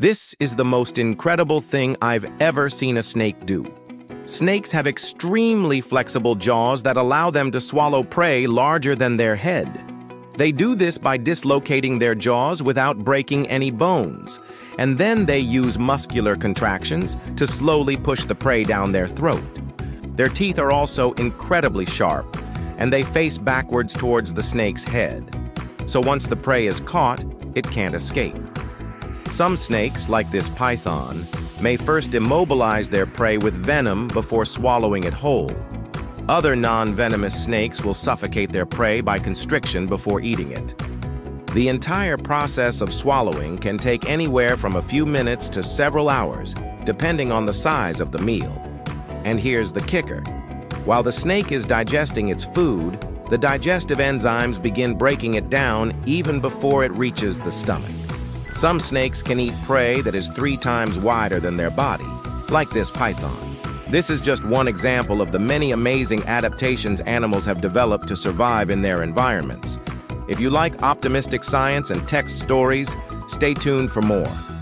This is the most incredible thing I've ever seen a snake do. Snakes have extremely flexible jaws that allow them to swallow prey larger than their head. They do this by dislocating their jaws without breaking any bones, and then they use muscular contractions to slowly push the prey down their throat. Their teeth are also incredibly sharp, and they face backwards towards the snake's head. So once the prey is caught, it can't escape. Some snakes, like this python, may first immobilize their prey with venom before swallowing it whole. Other non-venomous snakes will suffocate their prey by constriction before eating it. The entire process of swallowing can take anywhere from a few minutes to several hours, depending on the size of the meal. And here's the kicker. While the snake is digesting its food, the digestive enzymes begin breaking it down even before it reaches the stomach. Some snakes can eat prey that is 3 times wider than their body, like this python. This is just one example of the many amazing adaptations animals have developed to survive in their environments. If you like optimistic science and tech stories, stay tuned for more.